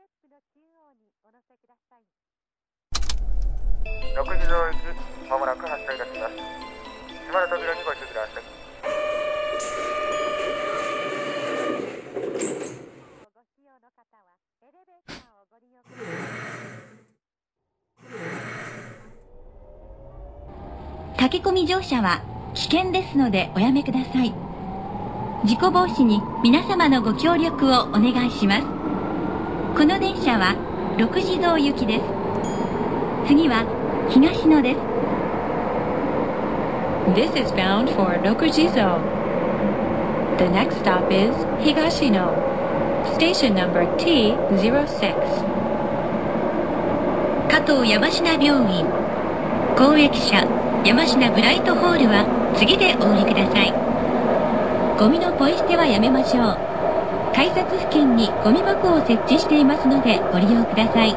ップの中央にお乗せください。六地蔵駅、まもなく発車いたします。閉まる扉にご注意ください。ご使用の方はエレベーターをご利用ください。駆け込み乗車は危険ですのでおやめください。事故防止に皆様のご協力をお願いします。この電車は六地蔵行きです。次は東野です。 This is bound for 6地蔵. The next stop is 東野. Station number T06. 加藤山科病院公益車山科ブライトホールは次でお降りください。ゴミのポイ捨てはやめましょう。改札付近にゴミ箱を設置していますのでご利用ください。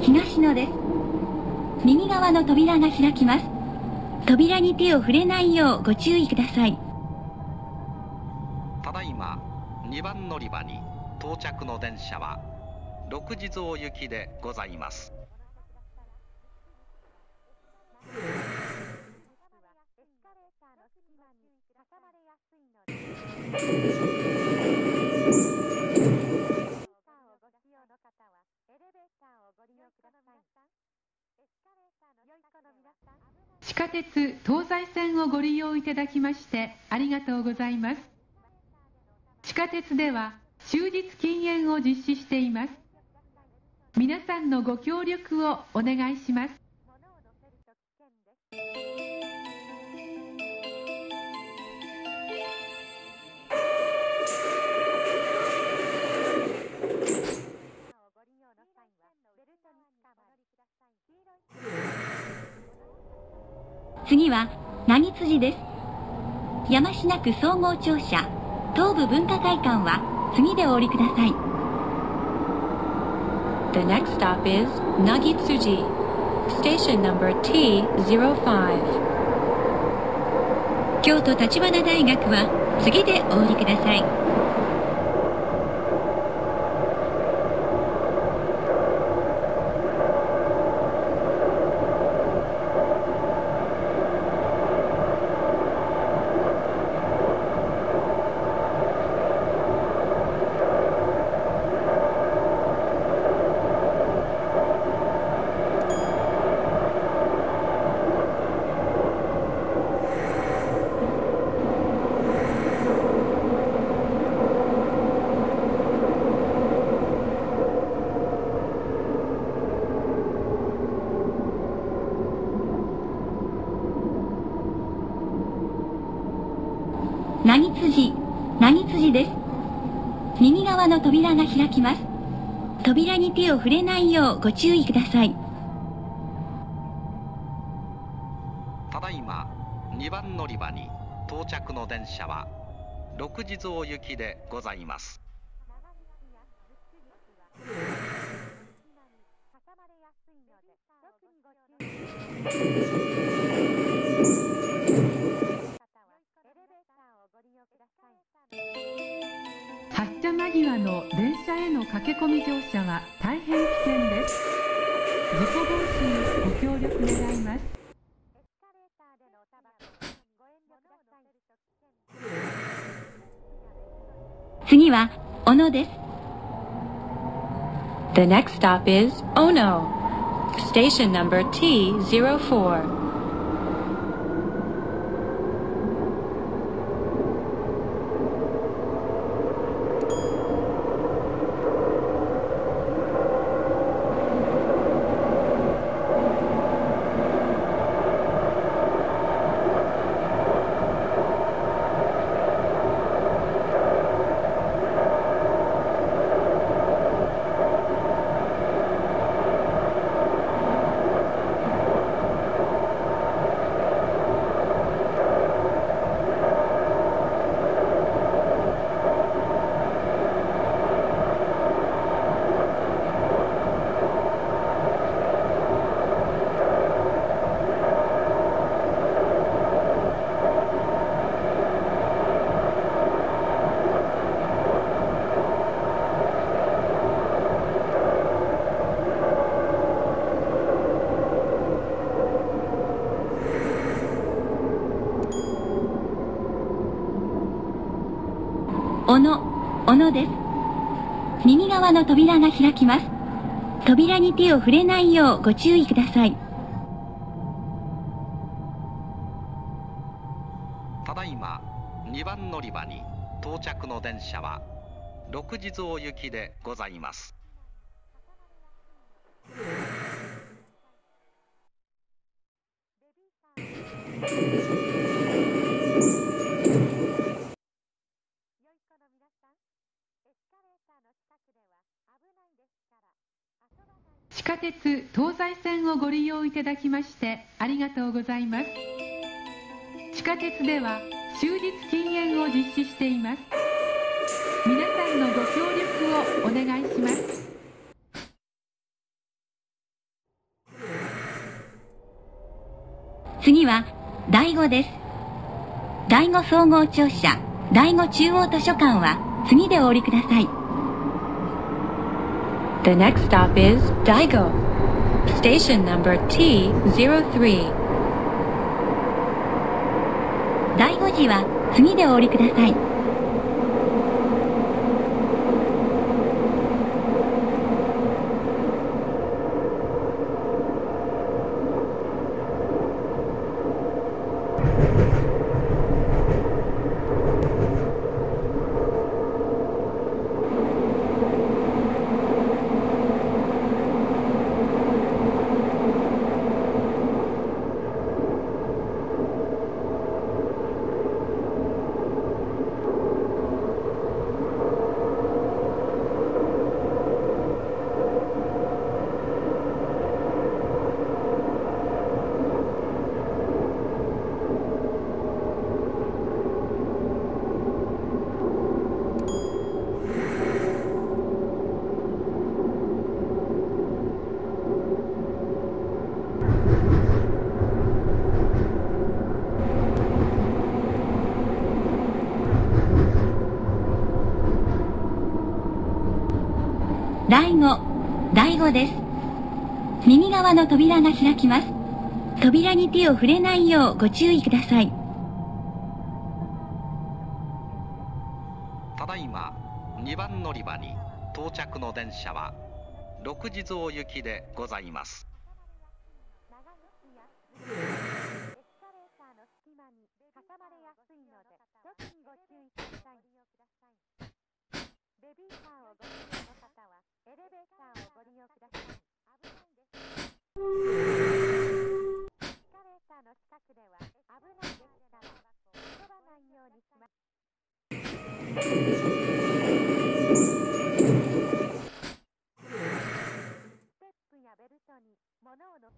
東野です。右側の扉が開きます。扉に手を触れないようご注意ください。ただいま2番乗り場に到着の電車は六地蔵行きでございます。地下鉄東西線をご利用いただきましてありがとうございます。地下鉄では終日禁煙を実施しています。皆さんのご協力をお願いします。次は何辻です。山科区総合庁舎東部文化会館は次でお降りください。 The next stop is 何辻 Station number T05. 京都立花大学は次でお降りください。何辻です。右側の扉が開きます。扉に手を触れないようご注意ください。ただいま2番乗り場に到着の電車は六地蔵行きでございます。発車間際の電車への駆け込み乗車は大変危険です。事故防止にご協力願います。次は小野です。 The next stop is 小野 Station number T04. 小野です。右側の扉が開きます。扉に手を触れないようご注意ください。ただいま2番乗り場に到着の電車は六地蔵行きでございます。地下鉄東西線をご利用いただきましてありがとうございます。地下鉄では終日禁煙を実施しています。皆さんのご協力をお願いします。次はDaigoです。Daigo総合庁舎、Daigo中央図書館は次でお降りください。The next stop is Daigo, station number T03. Daigo時は次でお降りください。Daigoです。右側の扉が開きます。扉に手を触れないようご注意ください。ただいま2番乗り場に到着の電車は六地蔵行きでございます。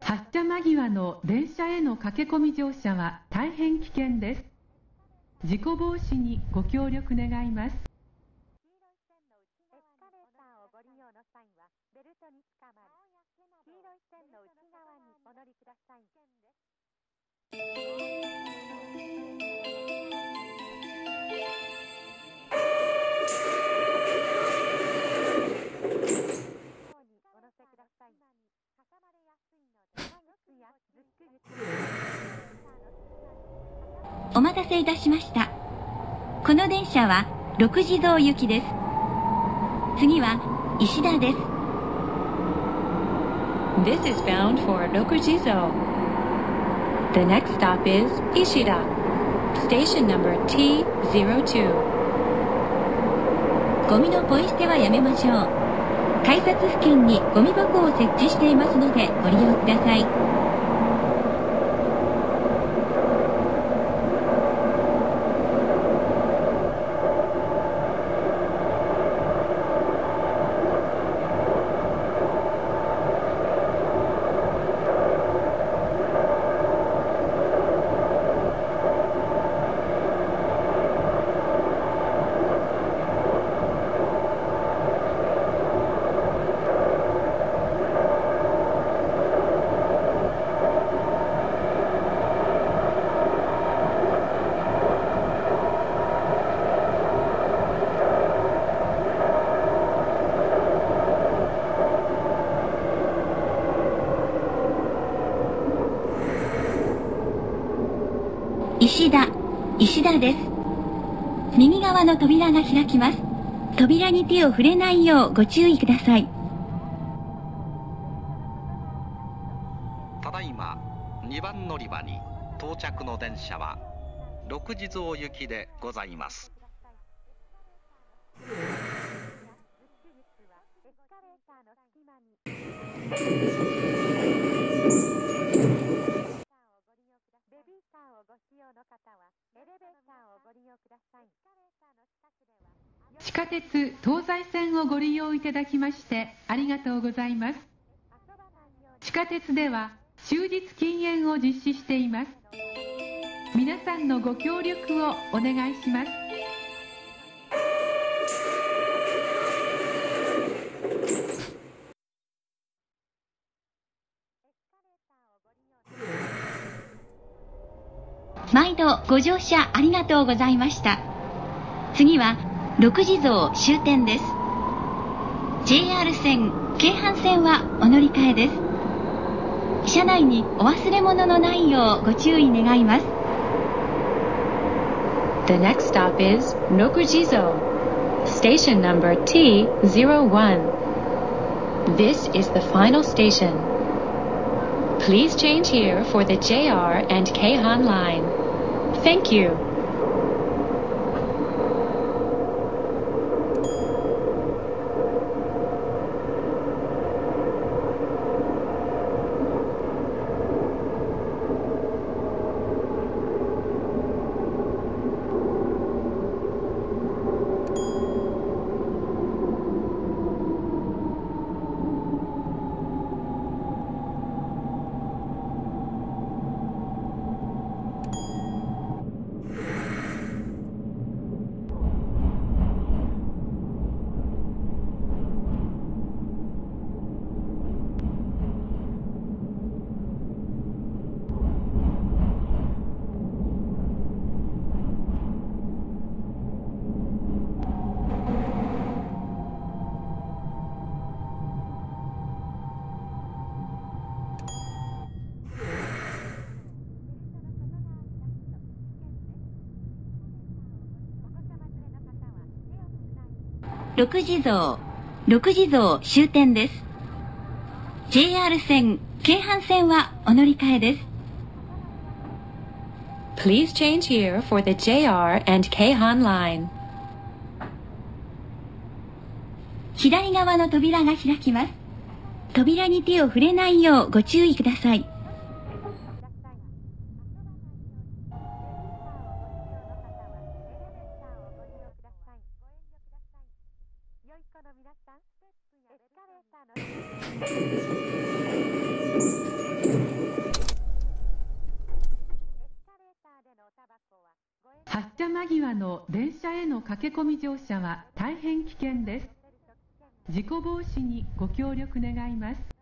発車間際の電車への駆け込み乗車は大変危険です。事故防止にご協力願います。お待たせいたしました。この電車は六地蔵行きです。次は石田です。This is bound for 六地蔵. The next stop is 石田 Station number T02. ゴミのポイ捨てはやめましょう。改札付近にゴミ箱を設置していますのでご利用ください。石田です。右側の扉が開きます。扉に手を触れないようご注意ください。ただいま2番乗り場に到着の電車は六地蔵行きでございます。地下鉄東西線をご利用いただきましてありがとうございます。地下鉄では終日禁煙を実施しています。皆さんのご協力をお願いします。毎度ご乗車ありがとうございました。次は六地蔵終点です。JR 線、京阪線はお乗り換えです。車内にお忘れ物のないようご注意願います。The next stop is 六地蔵 Station number T01. This is the final station.Please change here for the JR and Keihan line. Thank you. 六地蔵終点です。JR 線、京阪線はお乗り換えです。Please change here for the JR and Keihan line. 左側の扉が開きます。扉に手を触れないようご注意ください。発車間際の電車への駆け込み乗車は大変危険です。事故防止にご協力願います。